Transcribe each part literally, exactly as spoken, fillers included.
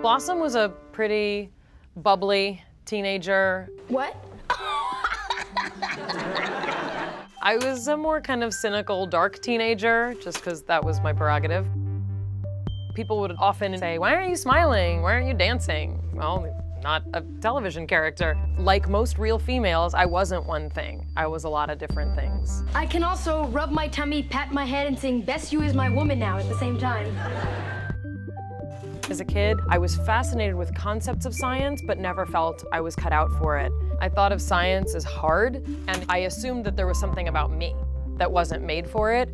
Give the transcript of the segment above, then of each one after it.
Blossom was a pretty, bubbly teenager. What? I was a more kind of cynical, dark teenager, just because that was my prerogative. People would often say, why aren't you smiling? Why aren't you dancing? Well, not a television character. Like most real females, I wasn't one thing. I was a lot of different things. I can also rub my tummy, pat my head, and sing Best You Is My Woman Now at the same time. As a kid, I was fascinated with concepts of science, but never felt I was cut out for it. I thought of science as hard, and I assumed that there was something about me that wasn't made for it.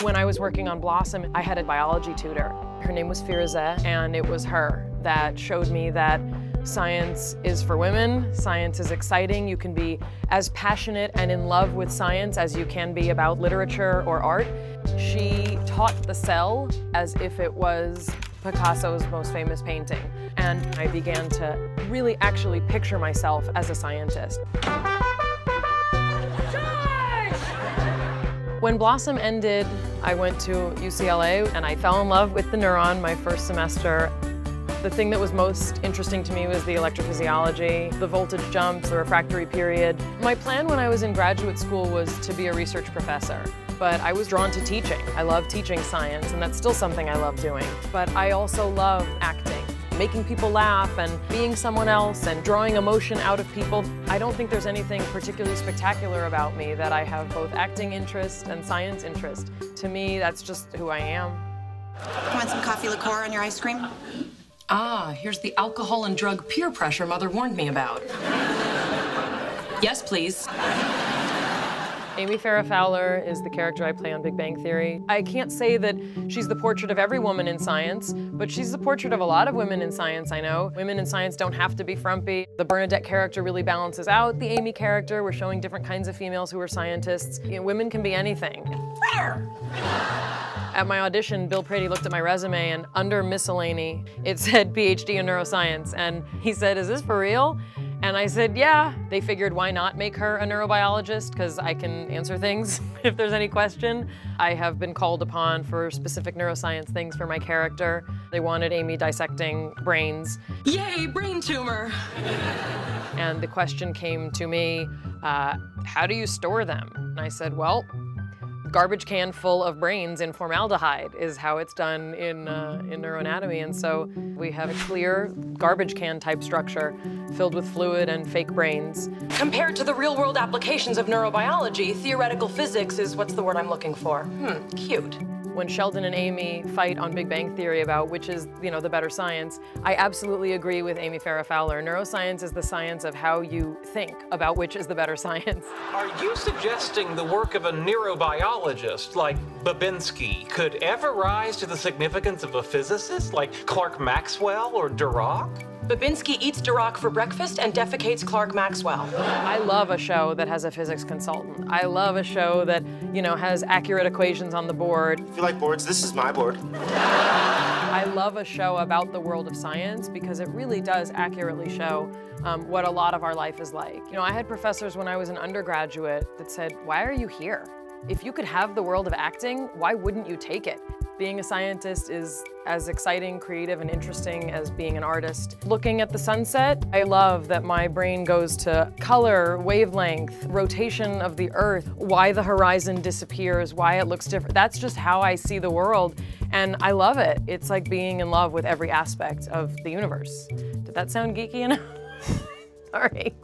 When I was working on Blossom, I had a biology tutor. Her name was Firaze, and it was her that showed me that science is for women, science is exciting, you can be as passionate and in love with science as you can be about literature or art. She taught the cell as if it was Picasso's most famous painting, and I began to really actually picture myself as a scientist. George! When Blossom ended, I went to U C L A, and I fell in love with the neuron my first semester. The thing that was most interesting to me was the electrophysiology, the voltage jumps, the refractory period. My plan when I was in graduate school was to be a research professor, but I was drawn to teaching. I love teaching science, and that's still something I love doing. But I also love acting, making people laugh and being someone else and drawing emotion out of people. I don't think there's anything particularly spectacular about me that I have both acting interest and science interest. To me, that's just who I am. You want some coffee liqueur on your ice cream? Ah, here's the alcohol and drug peer pressure Mother warned me about. Yes, please. Amy Farrah Fowler is the character I play on Big Bang Theory. I can't say that she's the portrait of every woman in science, but she's the portrait of a lot of women in science, I know. Women in science don't have to be frumpy. The Bernadette character really balances out the Amy character. We're showing different kinds of females who are scientists. You know, women can be anything. At my audition, Bill Prady looked at my resume, and under miscellany, it said P H D in neuroscience. And he said, is this for real? And I said, yeah. They figured, why not make her a neurobiologist? Because I can answer things if there's any question. I have been called upon for specific neuroscience things for my character. They wanted Amy dissecting brains. Yay, brain tumor! And the question came to me, uh, how do you store them? And I said, well, garbage can full of brains in formaldehyde is how it's done in, uh, in neuroanatomy. And so we have a clear garbage can type structure filled with fluid and fake brains. Compared to the real world applications of neurobiology, theoretical physics is what's the word I'm looking for. Hmm, cute. When Sheldon and Amy fight on Big Bang Theory about which is, you know, the better science, I absolutely agree with Amy Farrah Fowler. Neuroscience is the science of how you think about which is the better science. Are you suggesting the work of a neurobiologist like Babinski could ever rise to the significance of a physicist like Clark Maxwell or Durack? Babinski eats Durack for breakfast and defecates Clark Maxwell. I love a show that has a physics consultant. I love a show that, you know, has accurate equations on the board. If you like boards, this is my board. I love a show about the world of science because it really does accurately show um, what a lot of our life is like. You know, I had professors when I was an undergraduate that said, why are you here? If you could have the world of acting, why wouldn't you take it? Being a scientist is as exciting, creative, and interesting as being an artist. Looking at the sunset, I love that my brain goes to color, wavelength, rotation of the earth, why the horizon disappears, why it looks different. That's just how I see the world, and I love it. It's like being in love with every aspect of the universe. Did that sound geeky enough? Sorry.